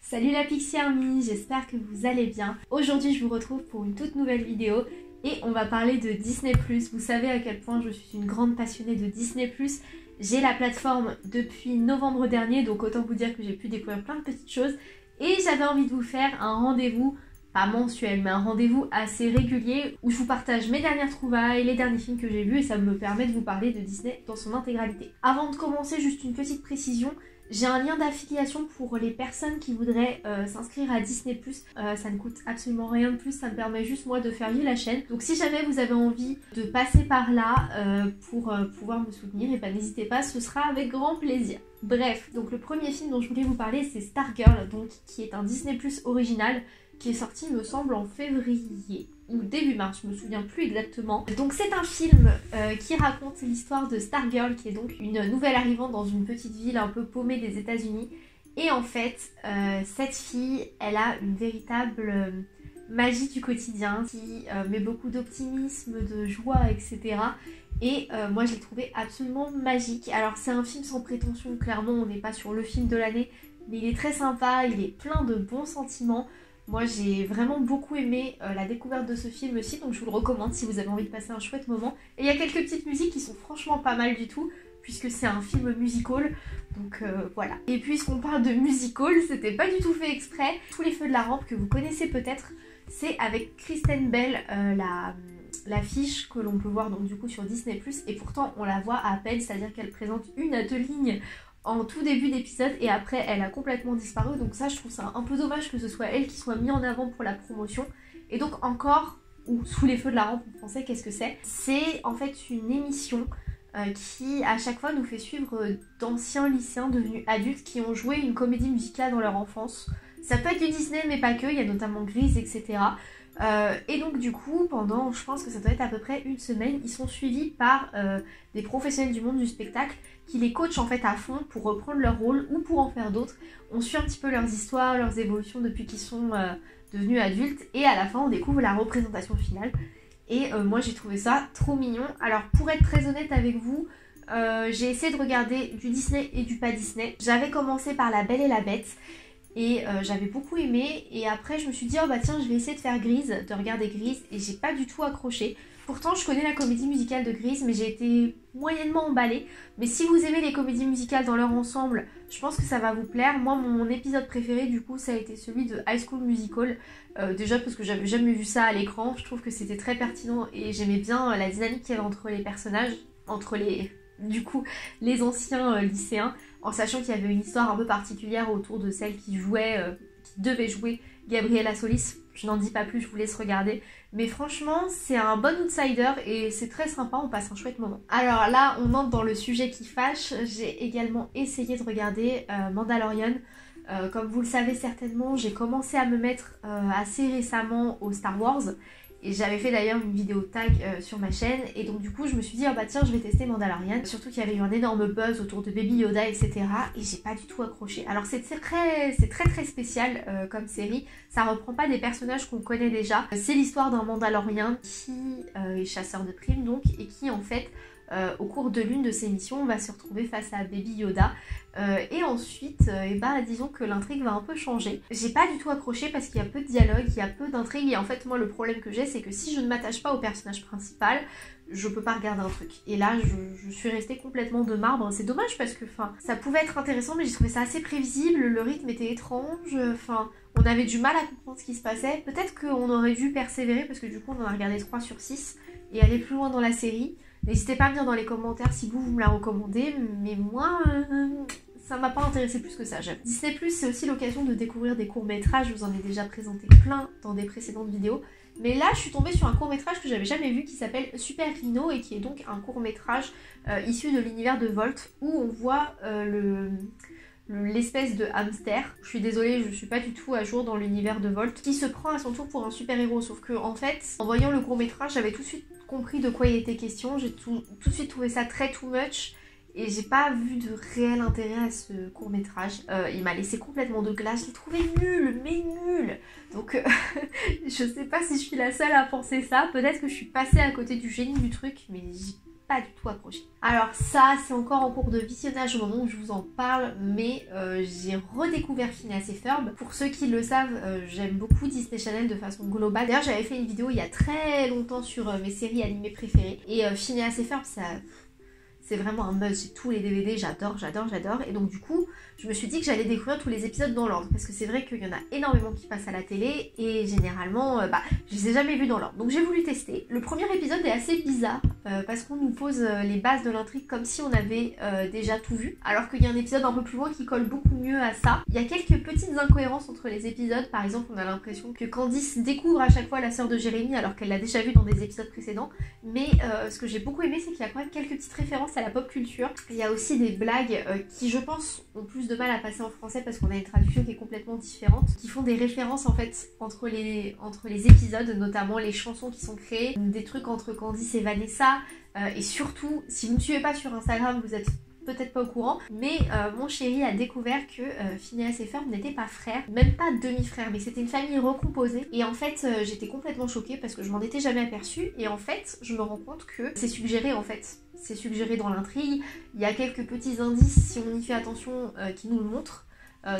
Salut la Pixie Army, j'espère que vous allez bien. Aujourd'hui je vous retrouve pour une toute nouvelle vidéo et on va parler de Disney+. Vous savez à quel point je suis une grande passionnée de Disney+. J'ai la plateforme depuis novembre dernier, donc autant vous dire que j'ai pu découvrir plein de petites choses. Et j'avais envie de vous faire un rendez-vous, pas mensuel, mais un rendez-vous assez régulier où je vous partage mes dernières trouvailles, les derniers films que j'ai vus et ça me permet de vous parler de Disney dans son intégralité. Avant de commencer, juste une petite précision. J'ai un lien d'affiliation pour les personnes qui voudraient s'inscrire à Disney+. Ça ne coûte absolument rien de plus, ça me permet juste moi de faire vivre la chaîne. Donc si jamais vous avez envie de passer par là pour pouvoir me soutenir, et n'hésitez pas, ce sera avec grand plaisir. Bref, donc le premier film dont je voulais vous parler c'est Stargirl, donc qui est un Disney+ original qui est sorti il me semble en février ou début mars, je me souviens plus exactement. Donc c'est un film qui raconte l'histoire de Stargirl qui est donc une nouvelle arrivante dans une petite ville un peu paumée des États-Unis et en fait cette fille elle a une véritable magie du quotidien qui met beaucoup d'optimisme, de joie, etc. Et moi je l'ai trouvé absolument magique. Alors c'est un film sans prétention, clairement on n'est pas sur le film de l'année, mais il est très sympa, il est plein de bons sentiments. Moi j'ai vraiment beaucoup aimé la découverte de ce film aussi, donc je vous le recommande si vous avez envie de passer un chouette moment. Et il y a quelques petites musiques qui sont franchement pas mal du tout, puisque c'est un film musical, donc voilà. Et puisqu'on parle de musical, c'était pas du tout fait exprès. Tous les Feux de la Rampe que vous connaissez peut-être, c'est avec Kristen Bell, l'affiche que l'on peut voir donc du coup sur Disney+, et pourtant on la voit à peine, c'est-à-dire qu'elle présente une à deux lignes en tout début d'épisode et après elle a complètement disparu, donc ça je trouve ça un peu dommage que ce soit elle qui soit mise en avant pour la promotion. Et donc Encore ou Sous les Feux de la Rampe en français, qu'est-ce que c'est? C'est en fait une émission qui à chaque fois nous fait suivre d'anciens lycéens devenus adultes qui ont joué une comédie musicale dans leur enfance. Ça peut être du Disney mais pas que, il y a notamment Grease, etc. Et donc du coup pendant, je pense que ça doit être à peu près une semaine, ils sont suivis par des professionnels du monde du spectacle qui les coachent en fait à fond pour reprendre leur rôle ou pour en faire d'autres. On suit un petit peu leurs histoires, leurs évolutions depuis qu'ils sont devenus adultes et à la fin on découvre la représentation finale. Et moi j'ai trouvé ça trop mignon. Alors pour être très honnête avec vous, j'ai essayé de regarder du Disney et du pas Disney. J'avais commencé par La Belle et la Bête et j'avais beaucoup aimé, et après je me suis dit oh bah tiens je vais essayer de faire Grease, de regarder Grease, et j'ai pas du tout accroché. Pourtant je connais la comédie musicale de Grease mais j'ai été moyennement emballée, mais si vous aimez les comédies musicales dans leur ensemble je pense que ça va vous plaire. Moi mon épisode préféré du coup ça a été celui de High School Musical, déjà parce que j'avais jamais vu ça à l'écran, je trouve que c'était très pertinent et j'aimais bien la dynamique qu'il y avait entre les personnages, entre les... du coup les anciens lycéens, en sachant qu'il y avait une histoire un peu particulière autour de celle qui jouait, qui devait jouer Gabriella Solis. Je n'en dis pas plus, je vous laisse regarder, mais franchement c'est un bon outsider et c'est très sympa, on passe un chouette moment. Alors là on entre dans le sujet qui fâche, j'ai également essayé de regarder Mandalorian. Comme vous le savez certainement, j'ai commencé à me mettre assez récemment au Star Wars. Et j'avais fait d'ailleurs une vidéo tag sur ma chaîne et donc du coup je me suis dit oh bah tiens je vais tester Mandalorian. Surtout qu'il y avait eu un énorme buzz autour de Baby Yoda, etc. Et j'ai pas du tout accroché. Alors c'est très spécial comme série. Ça reprend pas des personnages qu'on connaît déjà. C'est l'histoire d'un Mandalorien qui est chasseur de primes donc, et qui en fait au cours de l'une de ses missions on va se retrouver face à Baby Yoda. Et ensuite et bah, disons que l'intrigue va un peu changer. J'ai pas du tout accroché parce qu'il y a peu de dialogue, il y a peu d'intrigue, et en fait moi le problème que j'ai c'est que si je ne m'attache pas au personnage principal je peux pas regarder un truc, et là je suis restée complètement de marbre. C'est dommage parce que ça pouvait être intéressant mais j'ai trouvé ça assez prévisible, le rythme était étrange, on avait du mal à comprendre ce qui se passait. Peut-être qu'on aurait dû persévérer parce que du coup on en a regardé 3 sur 6 et aller plus loin dans la série. N'hésitez pas à me dire dans les commentaires si vous me la recommandez, mais moi ça m'a pas intéressé plus que ça, j'avoue. Disney+, c'est aussi l'occasion de découvrir des courts-métrages, je vous en ai déjà présenté plein dans des précédentes vidéos. Mais là je suis tombée sur un court-métrage que j'avais jamais vu qui s'appelle Super Rino et qui est donc un court-métrage issu de l'univers de Volt où on voit l'espèce de hamster. Je suis désolée, je suis pas du tout à jour dans l'univers de Volt, qui se prend à son tour pour un super-héros, sauf que en fait, en voyant le court-métrage, j'avais tout de suite compris de quoi il était question, j'ai tout de suite trouvé ça très too much et j'ai pas vu de réel intérêt à ce court métrage. Il m'a laissé complètement de glace, je l'ai trouvé nul, mais nul. Donc je sais pas si je suis la seule à penser ça, peut-être que je suis passée à côté du génie du truc mais j'ai pas du tout accroché. Alors ça, c'est encore en cours de visionnage au moment où je vous en parle, mais j'ai redécouvert Phineas et Ferb. Pour ceux qui le savent, j'aime beaucoup Disney Channel de façon globale. D'ailleurs, j'avais fait une vidéo il y a très longtemps sur mes séries animées préférées. Et Phineas et Ferb, ça... c'est vraiment un must, j'ai tous les DVD, j'adore, j'adore, j'adore. Et donc du coup, je me suis dit que j'allais découvrir tous les épisodes dans l'ordre. Parce que c'est vrai qu'il y en a énormément qui passent à la télé. Et généralement, je les ai jamais vus dans l'ordre. Donc j'ai voulu tester. Le premier épisode est assez bizarre. Parce qu'on nous pose les bases de l'intrigue comme si on avait déjà tout vu. Alors qu'il y a un épisode un peu plus loin qui colle beaucoup mieux à ça. Il y a quelques petites incohérences entre les épisodes. Par exemple, on a l'impression que Candice découvre à chaque fois la sœur de Jérémy. Alors qu'elle l'a déjà vue dans des épisodes précédents. Mais ce que j'ai beaucoup aimé, c'est qu'il y a quand même quelques petites références à la pop culture. Il y a aussi des blagues qui, je pense, ont plus de mal à passer en français parce qu'on a une traduction qui est complètement différente, qui font des références en fait entre les épisodes, notamment les chansons qui sont créées, des trucs entre Candice et Vanessa, et surtout, si vous ne suivez pas sur Instagram, vous êtes peut-être pas au courant, mais mon chéri a découvert que Phineas et Ferb n'étaient pas frères, même pas demi-frères, mais c'était une famille recomposée. Et en fait, j'étais complètement choquée parce que je m'en étais jamais aperçue. Et en fait, je me rends compte que c'est suggéré en fait. C'est suggéré dans l'intrigue. Il y a quelques petits indices, si on y fait attention, qui nous le montrent.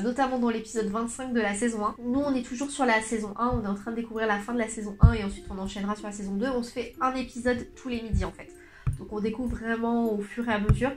Notamment dans l'épisode 25 de la saison 1. Nous, on est toujours sur la saison 1, on est en train de découvrir la fin de la saison 1 et ensuite on enchaînera sur la saison 2. On se fait un épisode tous les midis en fait. Donc on découvre vraiment au fur et à mesure.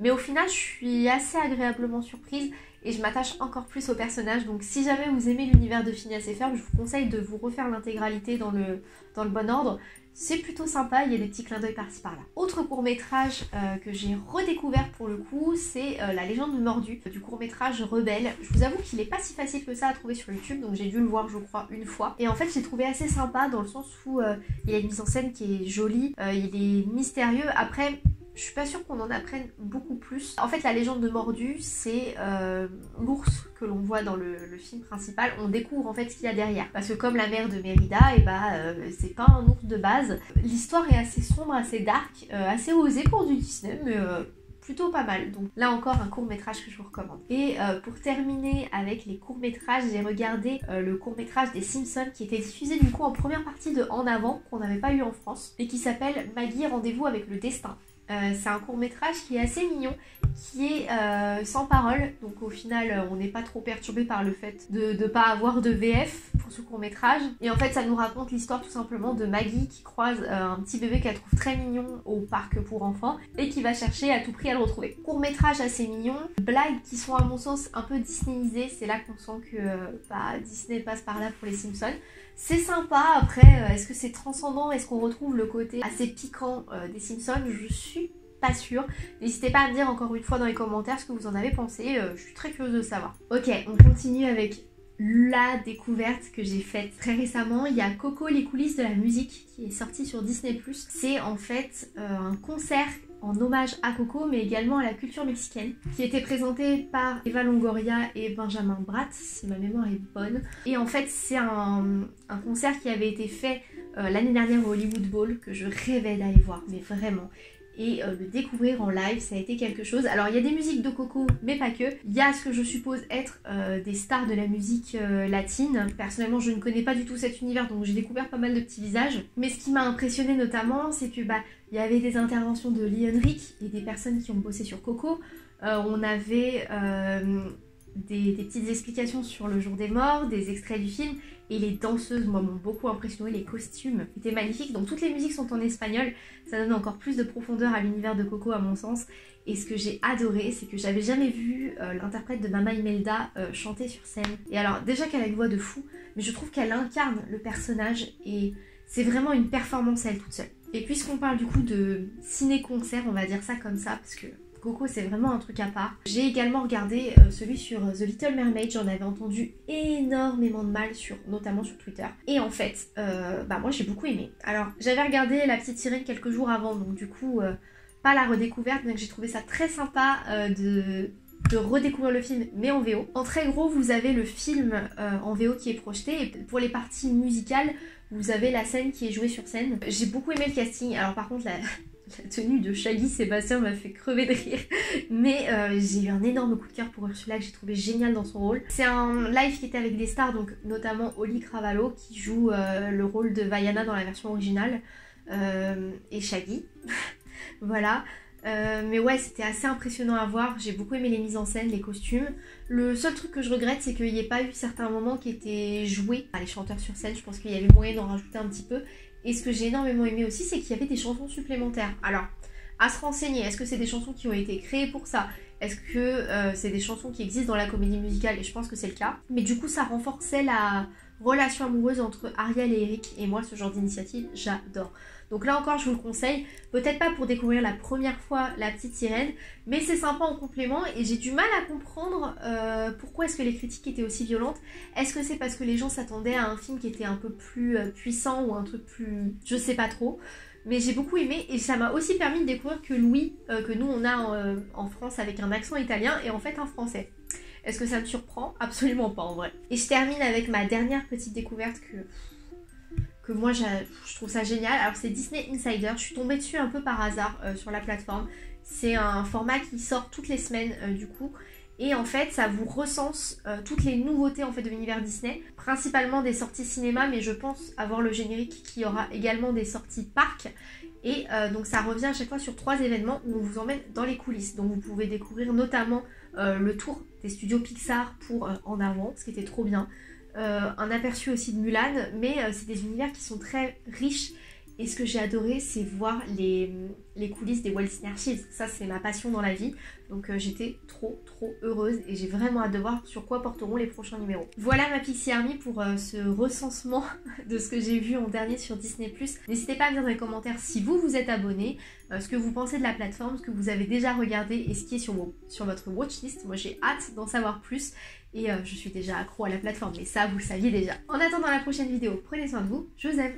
Mais au final, je suis assez agréablement surprise et je m'attache encore plus au personnage. Donc si jamais vous aimez l'univers de Phineas et Ferb, je vous conseille de vous refaire l'intégralité dans le bon ordre. C'est plutôt sympa, il y a des petits clins d'œil par-ci par-là. Autre court-métrage que j'ai redécouvert pour le coup, c'est La Légende Mordu, du court-métrage Rebelle. Je vous avoue qu'il n'est pas si facile que ça à trouver sur YouTube, donc j'ai dû le voir je crois une fois. Et en fait j'ai trouvé assez sympa dans le sens où il y a une mise en scène qui est jolie, il est mystérieux. Après... je suis pas sûre qu'on en apprenne beaucoup plus. En fait, la légende de Mordu, c'est l'ours que l'on voit dans le film principal. On découvre en fait ce qu'il y a derrière. Parce que comme la mère de Mérida, et c'est pas un ours de base. L'histoire est assez sombre, assez dark, assez osée pour du Disney, mais... plutôt pas mal. Donc là encore un court métrage que je vous recommande. Et pour terminer avec les courts métrages, j'ai regardé le court métrage des Simpsons qui était diffusé du coup en première partie de En Avant, qu'on n'avait pas eu en France, et qui s'appelle Maggie, rendez-vous avec le destin. C'est un court métrage qui est assez mignon, qui est sans parole, donc au final on n'est pas trop perturbé par le fait de ne pas avoir de VF pour ce court métrage. Et en fait ça nous raconte l'histoire tout simplement de Maggie qui croise un petit bébé qu'elle trouve très mignon au parc pour enfants et qui va chercher à tout prix à le retrouver. Court métrage assez mignon, blagues qui sont à mon sens un peu disneyisées, c'est là qu'on sent que Disney passe par là pour les Simpsons. C'est sympa, après est-ce que c'est transcendant, est-ce qu'on retrouve le côté assez piquant des Simpsons, je suis pas sûre. N'hésitez pas à me dire encore une fois dans les commentaires ce que vous en avez pensé, je suis très curieuse de savoir. Ok, on continue avec la découverte que j'ai faite très récemment. Il y a Coco, les coulisses de la musique qui est sorti sur Disney+. C'est en fait un concert en hommage à Coco mais également à la culture mexicaine qui était présentée par Eva Longoria et Benjamin Bratt si ma mémoire est bonne. Et en fait c'est un concert qui avait été fait l'année dernière au Hollywood Bowl que je rêvais d'aller voir mais vraiment. Et le découvrir en live, ça a été quelque chose. Alors il y a des musiques de Coco, mais pas que. Il y a ce que je suppose être des stars de la musique latine. Personnellement, je ne connais pas du tout cet univers, donc j'ai découvert pas mal de petits visages. Mais ce qui m'a impressionnée notamment, c'est que il y avait des interventions de Leon Rick et des personnes qui ont bossé sur Coco. On avait des petites explications sur le jour des morts, des extraits du film. Et les danseuses, moi, m'ont beaucoup impressionnée, les costumes étaient magnifiques. Donc toutes les musiques sont en espagnol, ça donne encore plus de profondeur à l'univers de Coco à mon sens. Et ce que j'ai adoré, c'est que j'avais jamais vu l'interprète de Mama Imelda chanter sur scène. Et alors déjà qu'elle a une voix de fou, mais je trouve qu'elle incarne le personnage et c'est vraiment une performance à elle toute seule. Et puisqu'on parle du coup de ciné-concert, on va dire ça comme ça, parce que... Coco c'est vraiment un truc à part. J'ai également regardé celui sur The Little Mermaid, j'en avais entendu énormément de mal, notamment sur Twitter. Et en fait, moi j'ai beaucoup aimé. Alors j'avais regardé La Petite Sirène quelques jours avant, donc du coup pas la redécouverte, mais j'ai trouvé ça très sympa de redécouvrir le film mais en VO. En très gros vous avez le film en VO qui est projeté et pour les parties musicales vous avez la scène qui est jouée sur scène. J'ai beaucoup aimé le casting, alors par contre la tenue de Shaggy, Sébastien m'a fait crever de rire. Mais j'ai eu un énorme coup de cœur pour Ursula que j'ai trouvé géniale dans son rôle. C'est un live qui était avec des stars, donc notamment Oli Cravallo qui joue le rôle de Vaiana dans la version originale et Shaggy. Voilà. Mais ouais, c'était assez impressionnant à voir. J'ai beaucoup aimé les mises en scène, les costumes. Le seul truc que je regrette, c'est qu'il n'y ait pas eu certains moments qui étaient joués par les chanteurs sur scène. Je pense qu'il y avait moyen d'en rajouter un petit peu. Et ce que j'ai énormément aimé aussi, c'est qu'il y avait des chansons supplémentaires. Alors, à se renseigner, est-ce que c'est des chansons qui ont été créées pour ça? Est-ce que c'est des chansons qui existent dans la comédie musicale? Et je pense que c'est le cas. Mais du coup, ça renforçait la relation amoureuse entre Ariel et Eric. Et moi, ce genre d'initiative, j'adore. Donc là encore, je vous le conseille. Peut-être pas pour découvrir la première fois La Petite Sirène, mais c'est sympa en complément. Et j'ai du mal à comprendre pourquoi est-ce que les critiques étaient aussi violentes. Est-ce que c'est parce que les gens s'attendaient à un film qui était un peu plus puissant ou un truc plus... je sais pas trop. Mais j'ai beaucoup aimé et ça m'a aussi permis de découvrir que Louis, que nous on a en France avec un accent italien, est en fait un français. Est-ce que ça me surprend? Absolument pas en vrai. Et je termine avec ma dernière petite découverte que moi je trouve ça génial. Alors c'est Disney Insider, je suis tombée dessus un peu par hasard sur la plateforme. C'est un format qui sort toutes les semaines du coup. Et en fait, ça vous recense toutes les nouveautés en fait, de l'univers Disney, principalement des sorties cinéma, mais je pense avoir le générique qui aura également des sorties parc. Et donc ça revient à chaque fois sur 3 événements où on vous emmène dans les coulisses. Donc vous pouvez découvrir notamment le tour des studios Pixar pour En Avant, ce qui était trop bien. Un aperçu aussi de Mulan, mais c'est des univers qui sont très riches. Et ce que j'ai adoré, c'est voir les coulisses des Walt Disney Archives. Ça, c'est ma passion dans la vie. Donc j'étais trop heureuse et j'ai vraiment hâte de voir sur quoi porteront les prochains numéros. Voilà ma Pixie Army pour ce recensement de ce que j'ai vu en dernier sur Disney+. N'hésitez pas à me dire dans les commentaires si vous êtes abonné, ce que vous pensez de la plateforme, ce que vous avez déjà regardé et ce qui est sur votre watchlist. Moi, j'ai hâte d'en savoir plus et je suis déjà accro à la plateforme. Mais ça, vous le saviez déjà. En attendant la prochaine vidéo, prenez soin de vous. Je vous aime.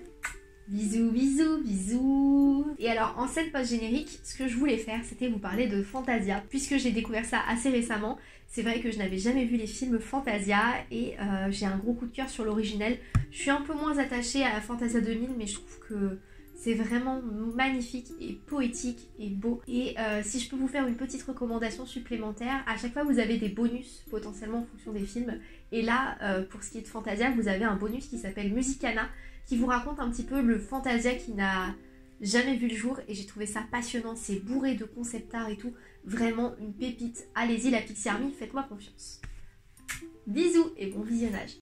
Bisous, bisous, bisous. Et alors, en scène post-générique, ce que je voulais faire, c'était vous parler de Fantasia. Puisque j'ai découvert ça assez récemment, c'est vrai que je n'avais jamais vu les films Fantasia et j'ai un gros coup de cœur sur l'original. Je suis un peu moins attachée à Fantasia 2000, mais je trouve que c'est vraiment magnifique et poétique et beau. Et si je peux vous faire une petite recommandation supplémentaire, à chaque fois vous avez des bonus potentiellement en fonction des films. Et là, pour ce qui est de Fantasia, vous avez un bonus qui s'appelle Musicana, qui vous raconte un petit peu le Fantasia qui n'a jamais vu le jour. Et j'ai trouvé ça passionnant, c'est bourré de concept art et tout. Vraiment une pépite. Allez-y la Pixie Army, faites-moi confiance. Bisous et bon visionnage.